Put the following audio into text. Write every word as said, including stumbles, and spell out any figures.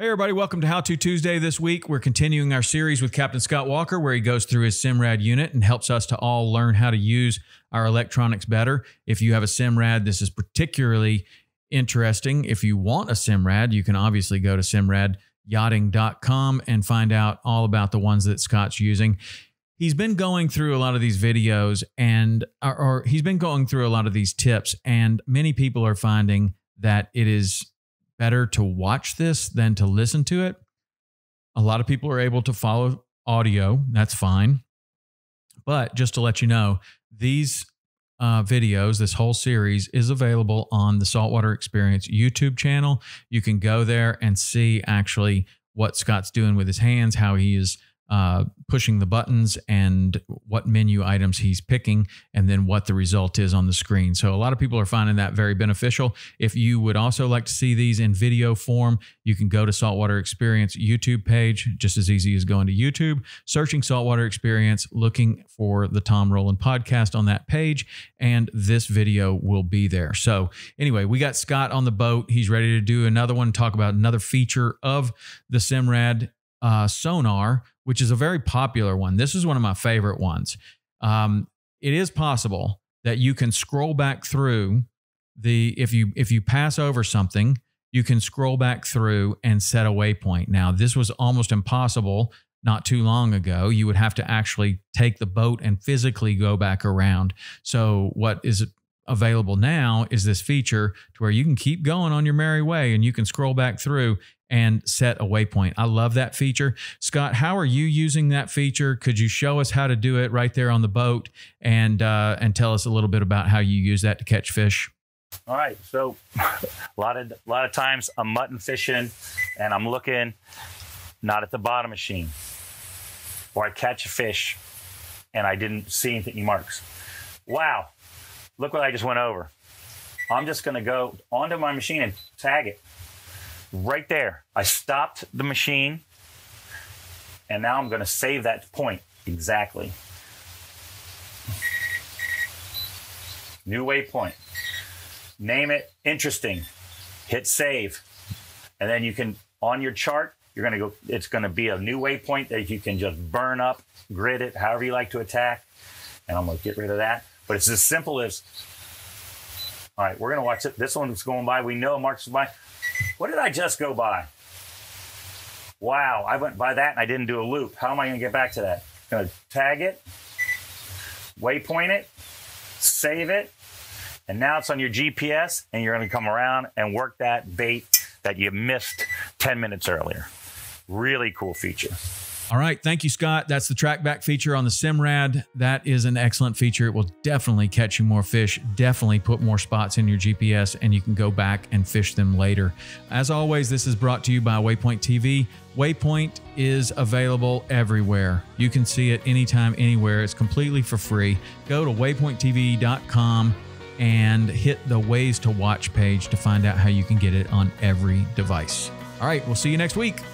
Hey everybody, welcome to How To Tuesday this week. We're continuing our series with Captain Scott Walker where he goes through his Simrad unit and helps us to all learn how to use our electronics better. If you have a Simrad, this is particularly interesting. If you want a Simrad, you can obviously go to Simrad Yachting dot com and find out all about the ones that Scott's using. He's been going through a lot of these videos and or, or he's been going through a lot of these tips, and many people are finding that it is better to watch this than to listen to it. A lot of people are able to follow audio. That's fine. But just to let you know, these uh, videos, this whole series is available on the Saltwater Experience YouTube channel. You can go there and see actually what Scott's doing with his hands, how he is uh, pushing the buttons and what menu items he's picking, and then what the result is on the screen. So a lot of people are finding that very beneficial. If you would also like to see these in video form, you can go to Saltwater Experience YouTube page, just as easy as going to YouTube, searching Saltwater Experience, looking for the Tom Rowland podcast on that page, and this video will be there. So anyway, we got Scott on the boat. He's ready to do another one, talk about another feature of the Simrad uh, sonar, which is a very popular one. This is one of my favorite ones. Um, it is possible that you can scroll back through the, if you, if you pass over something, you can scroll back through and set a waypoint. Now, this was almost impossible not too long ago. You would have to actually take the boat and physically go back around. So what is available now is this feature to where you can keep going on your merry way and you can scroll back through and set a waypoint. I love that feature. Scott, how are you using that feature? Could you show us how to do it right there on the boat, and uh, and tell us a little bit about how you use that to catch fish? All right, so a lot of a lot of times I'm mutton fishing and I'm looking not at the bottom machine, or I catch a fish and I didn't see any marks. Wow, look what I just went over. I'm just gonna go onto my machine and tag it. Right there, I stopped the machine, and now I'm going to save that point exactly. New waypoint. Name it interesting. Hit save, and then you can on your chart. You're going to go. It's going to be a new waypoint that you can just burn up, grid it, however you like to attack. And I'm going to get rid of that. But it's as simple as. All right, we're going to watch it. This one's going by. We know Mark's by. What did I just go by? Wow, I went by that and I didn't do a loop. How am I going to get back to that? I'm going to tag it, waypoint it, save it, and now it's on your G P S, and you're going to come around and work that bait that you missed ten minutes earlier. Really cool feature. All right, thank you, Scott. That's the Trackback feature on the Simrad. That is an excellent feature. It will definitely catch you more fish, definitely put more spots in your G P S, and you can go back and fish them later. As always, this is brought to you by Waypoint T V. Waypoint is available everywhere. You can see it anytime, anywhere. It's completely for free. Go to waypoint T V dot com and hit the Ways to Watch page to find out how you can get it on every device. All right, we'll see you next week.